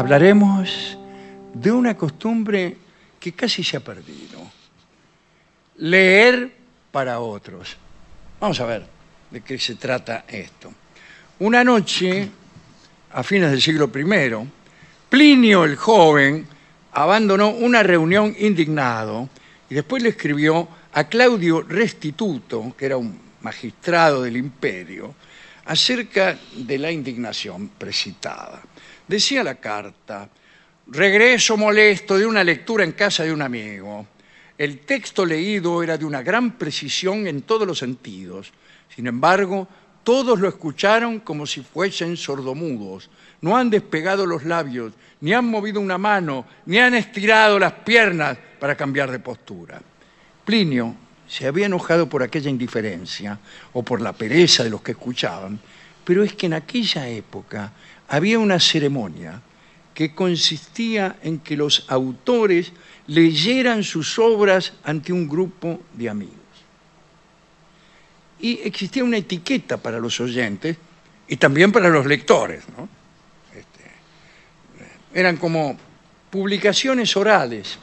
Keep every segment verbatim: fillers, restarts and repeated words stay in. hablaremos de una costumbre que casi se ha perdido. Leer para otros. Vamos a ver de qué se trata esto. Una noche, a fines del siglo primero, Plinio el Joven abandonó una reunión indignado y después le escribió a Claudio Restituto, que era un magistrado del imperio, acerca de la indignación precitada. Decía la carta: regreso molesto de una lectura en casa de un amigo. El texto leído era de una gran precisión en todos los sentidos. Sin embargo, todos lo escucharon como si fuesen sordomudos. No han despegado los labios, ni han movido una mano, ni han estirado las piernas para cambiar de postura. Plinio se había enojado por aquella indiferencia o por la pereza de los que escuchaban, pero es que en aquella época había una ceremonia que consistía en que los autores leyeran sus obras ante un grupo de amigos. Y existía una etiqueta para los oyentes y también para los lectores, ¿no? Este, eran como publicaciones orales.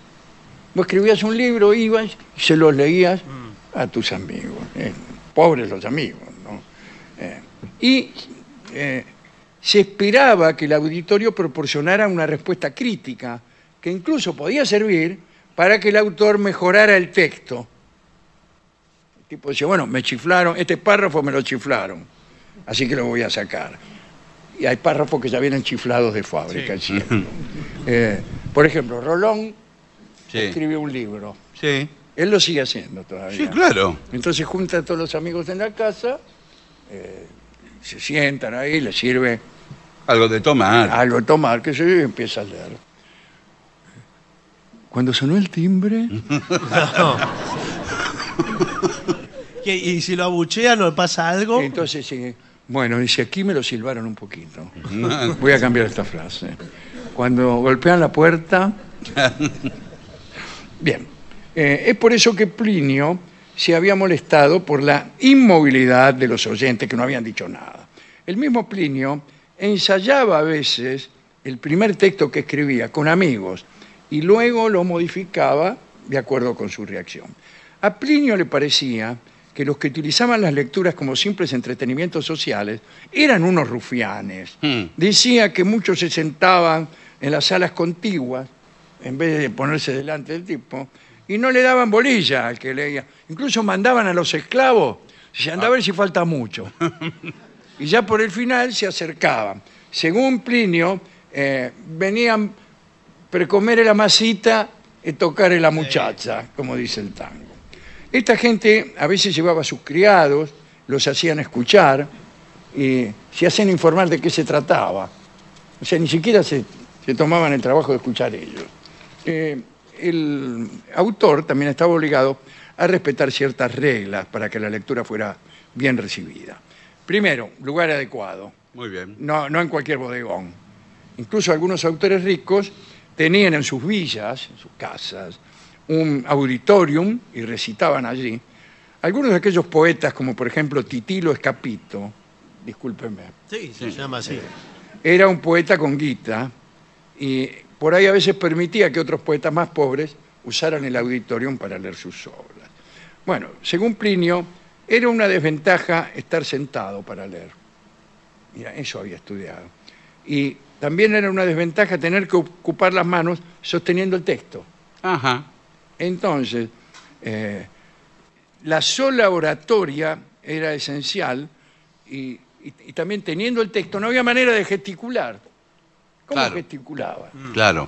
Vos escribías un libro, ibas y se los leías a tus amigos. Eh, pobres los amigos, ¿no? Eh, y eh, se esperaba que el auditorio proporcionara una respuesta crítica, que incluso podía servir para que el autor mejorara el texto. El tipo decía, bueno, me chiflaron, este párrafo me lo chiflaron, así que lo voy a sacar. Y hay párrafos que ya vienen chiflados de fábrica, sí. eh, Por ejemplo, Rolón sí. escribió un libro. Sí. Él lo sigue haciendo todavía. Sí, claro. Entonces junta a todos los amigos en la casa, eh, se sientan ahí, le sirve algo de tomar. Algo de tomar, que se empieza a leer. Cuando sonó el timbre. No. ¿Y, y si lo abuchean o pasa algo? Entonces sí. Bueno, dice, aquí me lo silbaron un poquito. Voy a cambiar esta frase. Cuando golpean la puerta. Bien. Eh, es por eso que Plinio se había molestado por la inmovilidad de los oyentes que no habían dicho nada. El mismo Plinio ensayaba a veces el primer texto que escribía con amigos y luego lo modificaba de acuerdo con su reacción. A Plinio le parecía que los que utilizaban las lecturas como simples entretenimientos sociales eran unos rufianes. Mm. Decía que muchos se sentaban en las salas contiguas en vez de ponerse delante del tipo, y no le daban bolilla al que leía. Incluso mandaban a los esclavos, se andaba a ver si falta mucho. Y ya por el final se acercaban. Según Plinio, eh, venían precomer la masita y tocar la muchacha, como dice el tango. Esta gente a veces llevaba a sus criados, los hacían escuchar y se hacían informar de qué se trataba. O sea, ni siquiera se, se tomaban el trabajo de escuchar ellos. Eh, el autor también estaba obligado a respetar ciertas reglas para que la lectura fuera bien recibida. Primero, lugar adecuado. Muy bien. No, no en cualquier bodegón. Incluso algunos autores ricos tenían en sus villas, en sus casas, un auditorium y recitaban allí. Algunos de aquellos poetas, como por ejemplo Titilo Escapito, discúlpeme. Sí, se llama así. Era un poeta con guita y por ahí a veces permitía que otros poetas más pobres usaran el auditorium para leer sus obras. Bueno, según Plinio, era una desventaja estar sentado para leer. Mira, eso había estudiado. Y también era una desventaja tener que ocupar las manos sosteniendo el texto. Ajá. Entonces, eh, la sola oratoria era esencial y, y, y también teniendo el texto no había manera de gesticular. ¿Cómo claro. gesticulaba? Claro.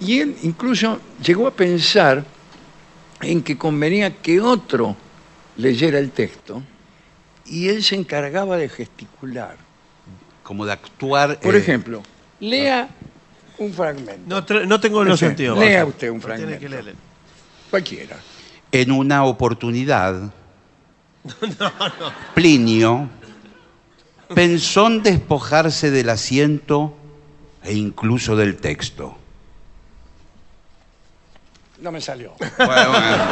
Y él incluso llegó a pensar en que convenía que otro leyera el texto y él se encargaba de gesticular. Como de actuar... Por eh... ejemplo... Lea un fragmento. No, no tengo los sentidos. Lea usted un fragmento. Tiene que leer. Cualquiera. En una oportunidad, no, no. Plinio pensó en despojarse del asiento e incluso del texto. No me salió. Bueno, bueno.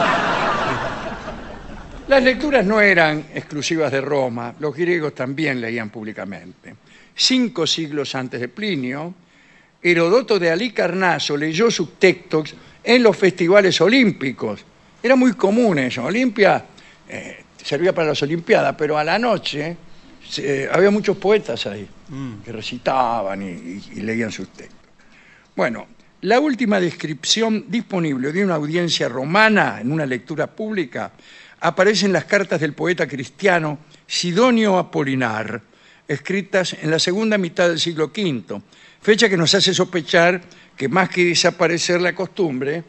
Las lecturas no eran exclusivas de Roma. Los griegos también leían públicamente. Cinco siglos antes de Plinio, Heródoto de Alicarnaso leyó sus textos en los festivales olímpicos. Era muy común eso. Olimpia eh, servía para las Olimpiadas, pero a la noche eh, había muchos poetas ahí mm. que recitaban y, y, y leían sus textos. Bueno, la última descripción disponible de una audiencia romana en una lectura pública aparece en las cartas del poeta cristiano Sidonio Apolinar, escritas en la segunda mitad del siglo quinto, fecha que nos hace sospechar que más que desaparecer la costumbre,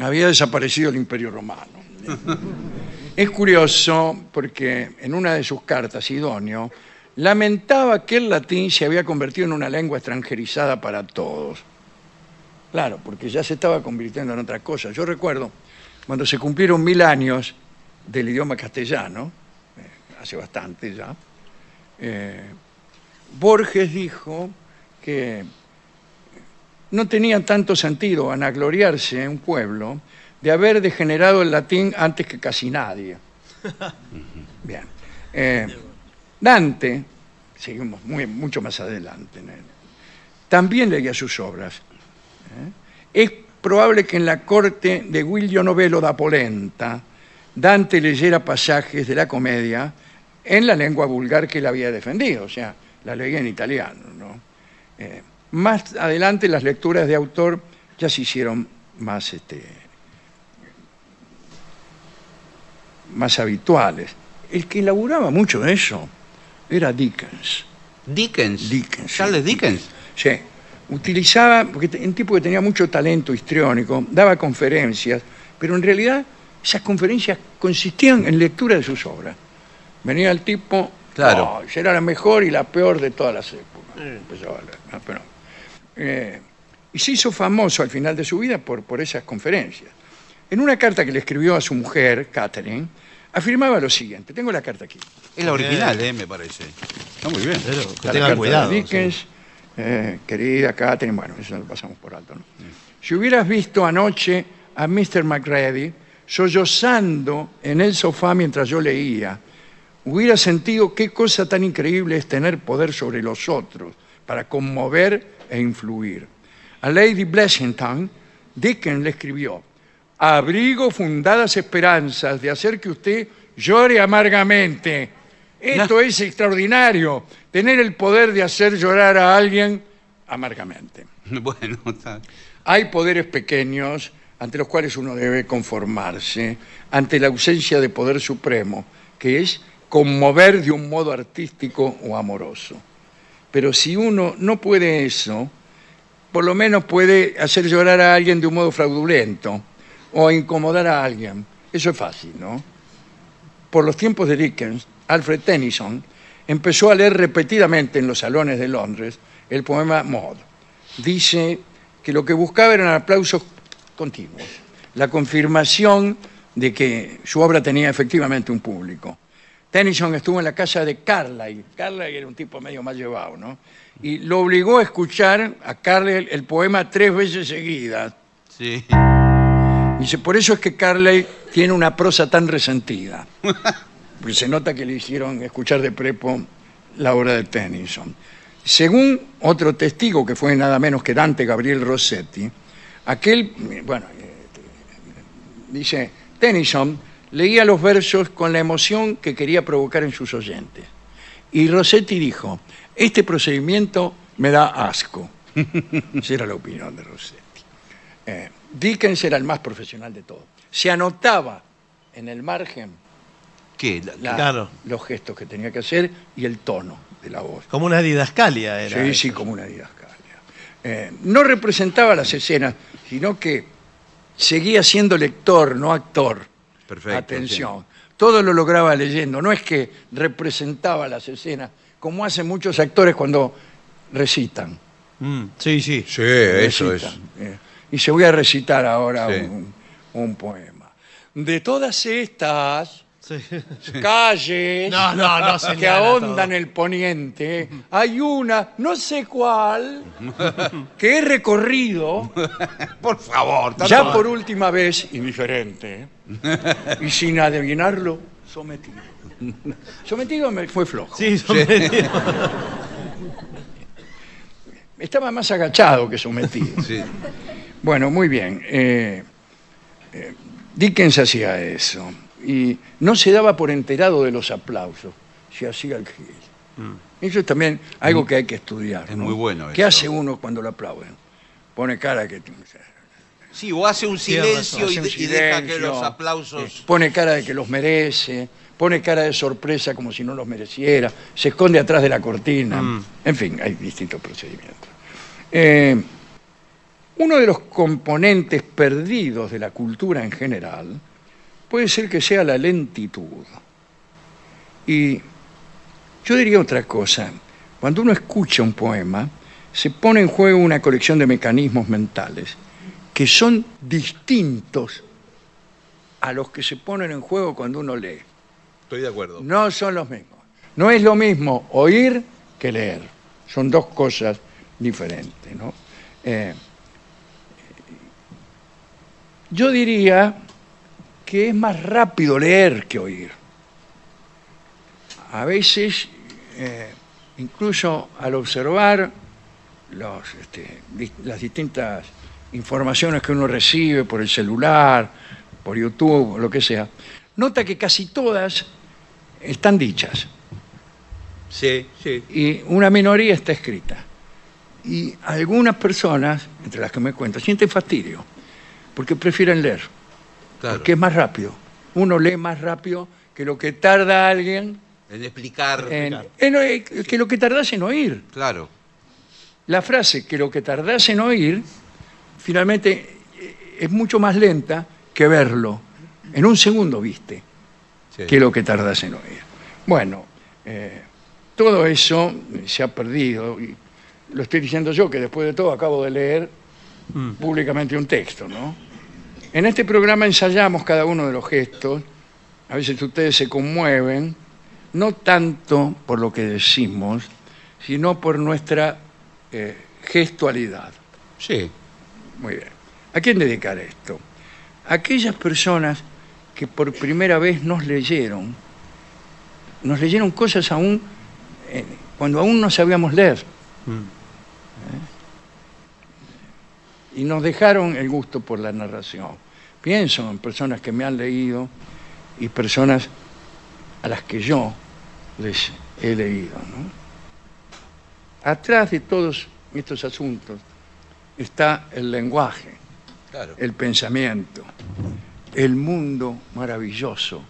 había desaparecido el Imperio Romano. Es curioso porque en una de sus cartas, Sidonio lamentaba que el latín se había convertido en una lengua extranjerizada para todos. Claro, porque ya se estaba convirtiendo en otra cosa. Yo recuerdo cuando se cumplieron mil años del idioma castellano, hace bastante ya, eh, Borges dijo que no tenía tanto sentido vanagloriarse en un pueblo de haber degenerado el latín antes que casi nadie. Bien. Eh, Dante, seguimos muy, mucho más adelante en él, también leía sus obras. ¿Eh? Es probable que en la corte de William Novello de Polenta Dante leyera pasajes de la comedia en la lengua vulgar que él había defendido, o sea, la leía en italiano, ¿no? Eh, más adelante las lecturas de autor ya se hicieron más, este, más habituales. El que elaboraba mucho de eso era Dickens. ¿Dickens? Dickens. ¿Charles Dickens? Sí. Utilizaba, porque era un tipo que tenía mucho talento histriónico, daba conferencias, pero en realidad esas conferencias consistían en lectura de sus obras. Venía el tipo, claro, oh, era la mejor y la peor de todas las épocas. Mm. Empezaba a hablar, no, pero, eh, y se hizo famoso al final de su vida por, por esas conferencias. En una carta que le escribió a su mujer, Catherine, afirmaba lo siguiente. Tengo la carta aquí. Es la original, eh, eh, me parece. Está muy bien. Pero que tengan cuidado. Dickens, Eh, querida Catherine, bueno, eso lo pasamos por alto, ¿no? Si hubieras visto anoche a mister McGrady sollozando en el sofá mientras yo leía, hubieras sentido qué cosa tan increíble es tener poder sobre los otros para conmover e influir. A Lady Blessington, Dickens le escribió: abrigo fundadas esperanzas de hacer que usted llore amargamente. Esto no. Es extraordinario, tener el poder de hacer llorar a alguien amargamente. Bueno, tal. Hay poderes pequeños ante los cuales uno debe conformarse, ante la ausencia de poder supremo, que es conmover de un modo artístico o amoroso. Pero si uno no puede eso, por lo menos puede hacer llorar a alguien de un modo fraudulento o incomodar a alguien. Eso es fácil, ¿no? Por los tiempos de Dickens, Alfred Tennyson empezó a leer repetidamente en los salones de Londres el poema Maud. Dice que lo que buscaba eran aplausos continuos, la confirmación de que su obra tenía efectivamente un público. Tennyson estuvo en la casa de Carlyle. Carlyle era un tipo medio mal llevado, ¿no? Y lo obligó a escuchar a Carlyle el poema tres veces seguidas. Sí. Dice, por eso es que Carlyle tiene una prosa tan resentida. Porque se nota que le hicieron escuchar de prepo la obra de Tennyson. Según otro testigo, que fue nada menos que Dante Gabriel Rossetti, aquel, bueno, dice, Tennyson leía los versos con la emoción que quería provocar en sus oyentes. Y Rossetti dijo, este procedimiento me da asco. Esa era la opinión de Rossetti. Eh, Dickens era el más profesional de todos. Se anotaba en el margen ¿Qué? La, claro. los gestos que tenía que hacer y el tono de la voz. Como una didascalia era. Sí, eso. sí, como una didascalia. Eh, no representaba las escenas, sino que seguía siendo lector, no actor. Perfecto. Atención. Sí. Todo lo lograba leyendo. No es que representaba las escenas, como hacen muchos actores cuando recitan. Mm, sí, sí. Sí, recitan. Eso es. Eh, y se voy a recitar ahora sí. un, un poema. De todas estas... Sí. calles no, no, no, señora, que ahondan todo el poniente, hay una, no sé cuál, que he recorrido por favor ya mal. por última vez, indiferente y sin adivinarlo, sometido. Sometido me fue flojo. Sí, sometido. Estaba más agachado que sometido. Sí. Bueno, muy bien. Eh, eh, Dickens hacía eso. Y no se daba por enterado de los aplausos. Se hacía el gil. Mm. Eso es también algo mm. que hay que estudiar. Es ¿no? muy bueno. ¿Qué eso. hace uno cuando lo aplauden? Pone cara que... Sí, o hace un silencio, hace un silencio y deja que los aplausos... Eh, pone cara de que los merece, pone cara de sorpresa como si no los mereciera, se esconde atrás de la cortina. Mm. En fin, hay distintos procedimientos. Eh, uno de los componentes perdidos de la cultura en general puede ser que sea la lentitud. Y yo diría otra cosa. Cuando uno escucha un poema, se pone en juego una colección de mecanismos mentales que son distintos a los que se ponen en juego cuando uno lee. Estoy de acuerdo. No son los mismos. No es lo mismo oír que leer. Son dos cosas diferentes, ¿no? Eh, yo diría que es más rápido leer que oír. A veces, eh, incluso al observar los, este, las distintas... informaciones que uno recibe por el celular, por YouTube, lo que sea, nota que casi todas están dichas. Sí, sí. Y una minoría está escrita. Y algunas personas, entre las que me cuento, sienten fastidio, porque prefieren leer, claro. Porque es más rápido. Uno lee más rápido que lo que tarda alguien... En explicar. En, en, en, que lo que tardás en oír. Claro. La frase, que lo que tardás en oír... Finalmente, es mucho más lenta que verlo. En un segundo viste sí. que lo que tardas en oír. Bueno, eh, todo eso se ha perdido. Y lo estoy diciendo yo, que después de todo acabo de leer mm. públicamente un texto, ¿no? En este programa ensayamos cada uno de los gestos. A veces ustedes se conmueven, no tanto por lo que decimos, sino por nuestra eh, gestualidad. Sí. Muy bien. ¿A quién dedicar esto? A aquellas personas que por primera vez nos leyeron, nos leyeron cosas aún eh, cuando aún no sabíamos leer. Mm. ¿Eh? Y nos dejaron el gusto por la narración. Pienso en personas que me han leído y personas a las que yo les he leído, ¿no? Atrás de todos estos asuntos está el lenguaje, claro. El pensamiento, el mundo maravilloso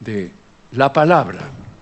de la palabra.